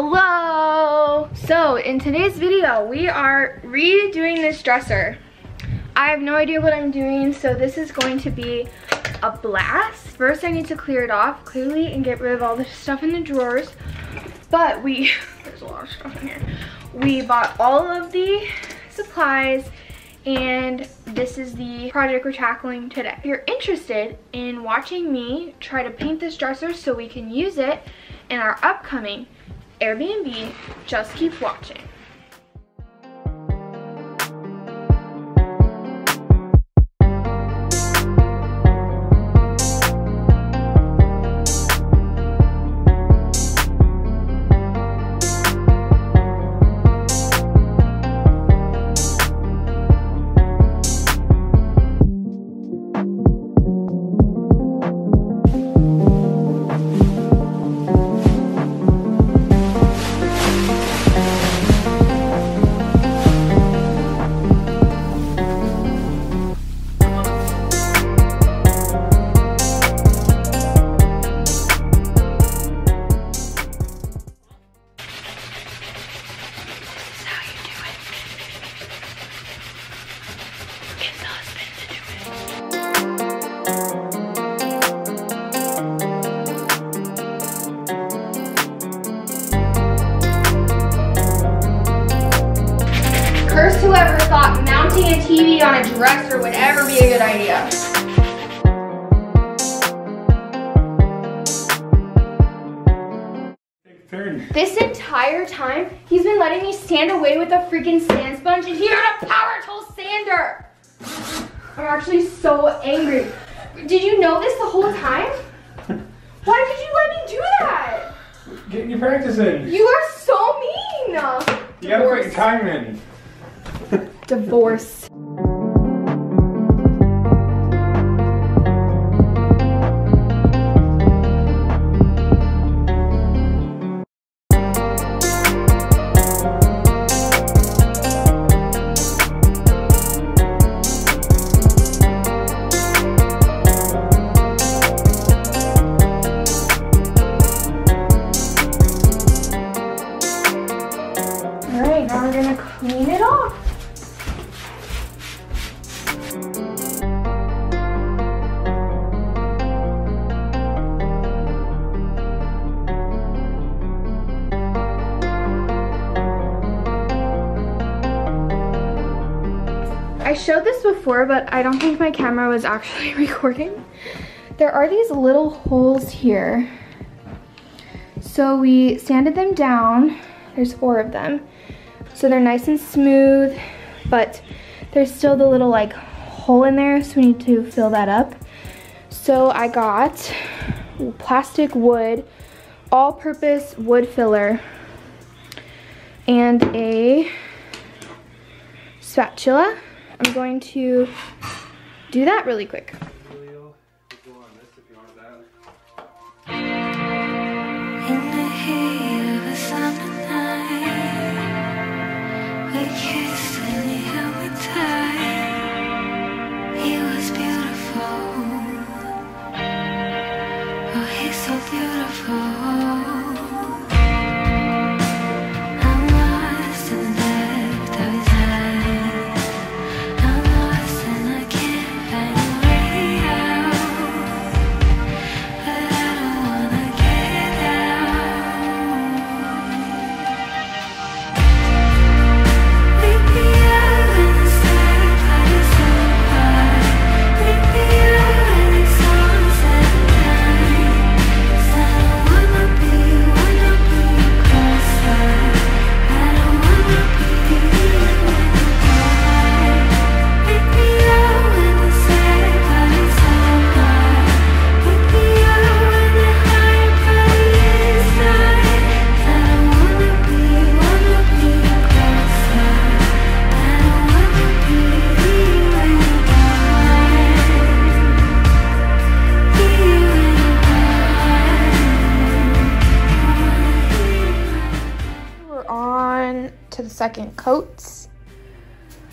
Hello! So in today's video we are redoing this dresser. I have no idea what I'm doing, so this is going to be a blast. First I need to clear it off clearly and get rid of all the stuff in the drawers. But there's a lot of stuff in here. We bought all of the supplies and this is the project we're tackling today. If you're interested in watching me try to paint this dresser so we can use it in our upcoming Airbnb, just keep watching. Whoever thought mounting a TV on a dresser would ever be a good idea. This entire time, he's been letting me sand away with a freaking sand sponge, and he had a power tool sander. I'm actually so angry. Did you know this the whole time? Why did you let me do that? Getting your practice in. You are so mean. You gotta put your time in. Divorce. All right, now we're gonna clean it off. I showed this before, but I don't think my camera was actually recording. There are these little holes here. So we sanded them down. There's 4 of them. So they're nice and smooth, but there's still the little like hole in there, so we need to fill that up. So I got plastic wood, all-purpose wood filler, and a spatula. I'm going to do that really quick. To the second coats.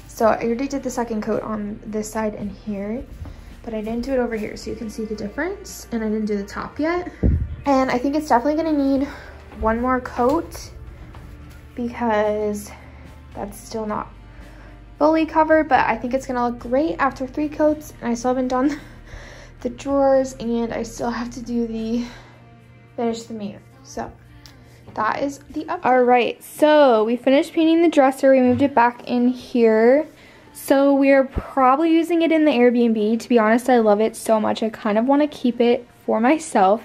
So I already did the second coat on this side and here, but I didn't do it over here, so you can see the difference. And I didn't do the top yet. And I think it's definitely gonna need one more coat because that's still not fully covered, but I think it's gonna look great after three coats. And I still haven't done the drawers, and I still have to do the finish the mirror. So that is the update. All right, so we finished painting the dresser. We moved it back in here. So we're probably using it in the Airbnb. To be honest, I love it so much. I kind of want to keep it for myself,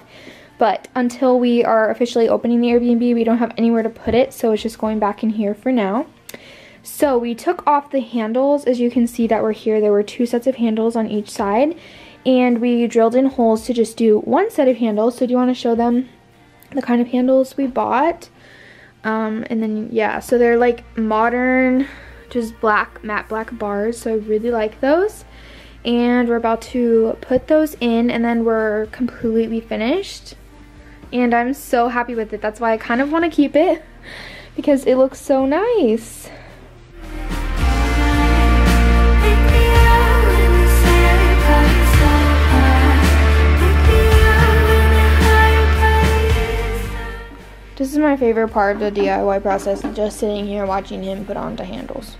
but until we are officially opening the Airbnb, we don't have anywhere to put it. So it's just going back in here for now. So we took off the handles. As you can see that were here, there were two sets of handles on each side, and we drilled in holes to just do one set of handles. So do you want to show them the kind of handles we bought? And then, yeah, so they're like modern, just black, matte black bars. So I really like those. And we're about to put those in, and then we're completely finished. And I'm so happy with it. That's why I kind of want to keep it, because it looks so nice. This is my favorite part of the DIY process, just sitting here watching him put on the handles.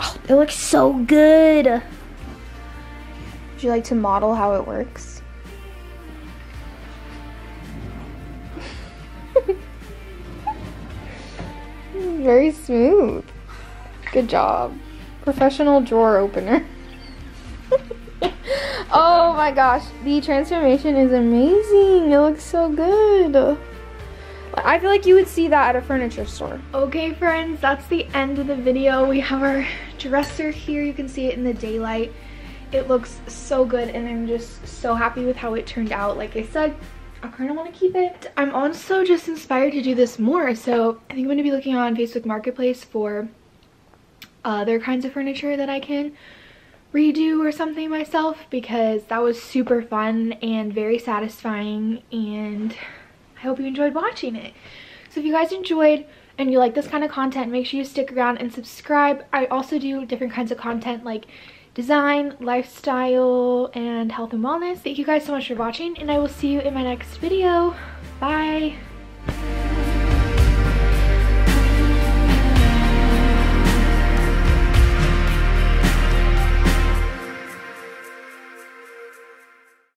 Oh, it looks so good. Would you like to model how it works? Very smooth. Good job. Professional drawer opener. Oh my gosh, the transformation is amazing. It looks so good. I feel like you would see that at a furniture store. Okay friends, that's the end of the video. We have our dresser here. You can see it in the daylight. It looks so good, and I'm just so happy with how it turned out. Like I said, I kind of want to keep it. I'm also just inspired to do this more, so I think I'm going to be looking on Facebook Marketplace for other kinds of furniture that I can redo or something myself, because that was super fun and very satisfying, and I hope you enjoyed watching it. So if you guys enjoyed and you like this kind of content, make sure you stick around and subscribe. I also do different kinds of content like design, lifestyle, and health and wellness. Thank you guys so much for watching, and I will see you in my next video. Bye!